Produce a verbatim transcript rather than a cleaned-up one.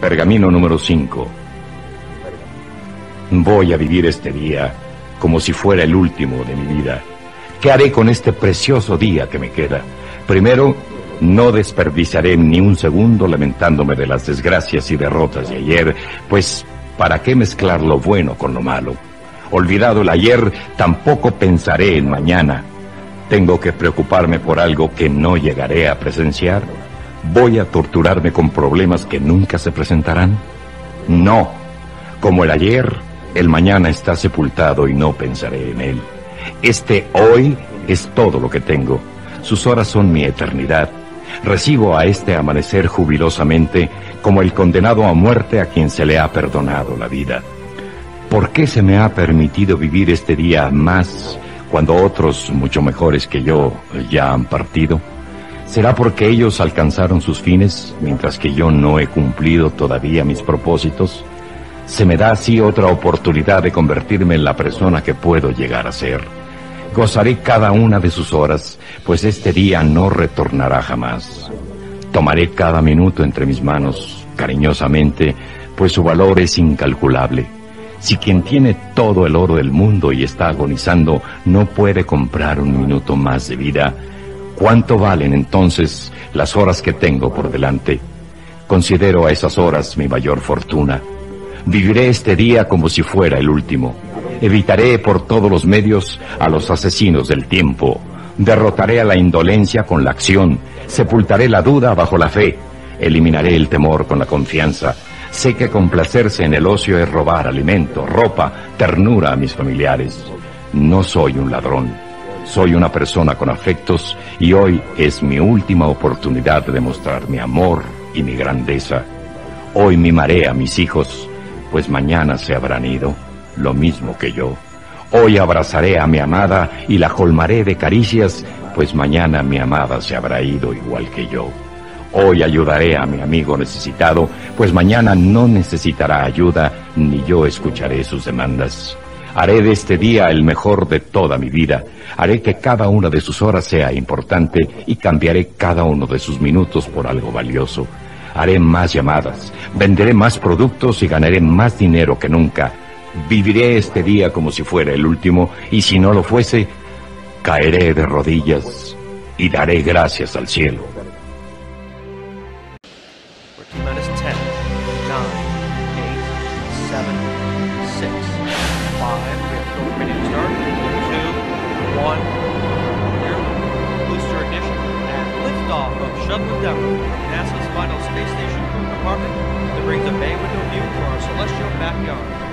Pergamino número cinco. Voy a vivir este día como si fuera el último de mi vida. ¿Qué haré con este precioso día que me queda? Primero, no desperdiciaré ni un segundo lamentándome de las desgracias y derrotas de ayer, pues ¿para qué mezclar lo bueno con lo malo? Olvidado el ayer, tampoco pensaré en mañana. Tengo que preocuparme por algo que no llegaré a presenciar. ¿Voy a torturarme con problemas que nunca se presentarán? No. Como el ayer, el mañana está sepultado y no pensaré en él. Este hoy es todo lo que tengo. Sus horas son mi eternidad. Recibo a este amanecer jubilosamente como el condenado a muerte a quien se le ha perdonado la vida. ¿Por qué se me ha permitido vivir este día más cuando otros mucho mejores que yo ya han partido? ¿Será porque ellos alcanzaron sus fines, mientras que yo no he cumplido todavía mis propósitos? Se me da así otra oportunidad de convertirme en la persona que puedo llegar a ser. Gozaré cada una de sus horas, pues este día no retornará jamás. Tomaré cada minuto entre mis manos, cariñosamente, pues su valor es incalculable. Si quien tiene todo el oro del mundo y está agonizando no puede comprar un minuto más de vida, ¿cuánto valen entonces las horas que tengo por delante? Considero a esas horas mi mayor fortuna. Viviré este día como si fuera el último. Evitaré por todos los medios a los asesinos del tiempo. Derrotaré a la indolencia con la acción. Sepultaré la duda bajo la fe. Eliminaré el temor con la confianza. Sé que complacerse en el ocio es robar alimento, ropa, ternura a mis familiares. No soy un ladrón. Soy una persona con afectos y hoy es mi última oportunidad de demostrar mi amor y mi grandeza. Hoy mimaré a mis hijos, pues mañana se habrán ido, lo mismo que yo. Hoy abrazaré a mi amada y la colmaré de caricias, pues mañana mi amada se habrá ido igual que yo. Hoy ayudaré a mi amigo necesitado, pues mañana no necesitará ayuda ni yo escucharé sus demandas. Haré de este día el mejor de toda mi vida. Haré que cada una de sus horas sea importante y cambiaré cada uno de sus minutos por algo valioso. Haré más llamadas, venderé más productos y ganaré más dinero que nunca. Viviré este día como si fuera el último y si no lo fuese, caeré de rodillas y daré gracias al cielo. Endeavour, NASA's final space station compartment that brings a bay window view for our celestial backyard.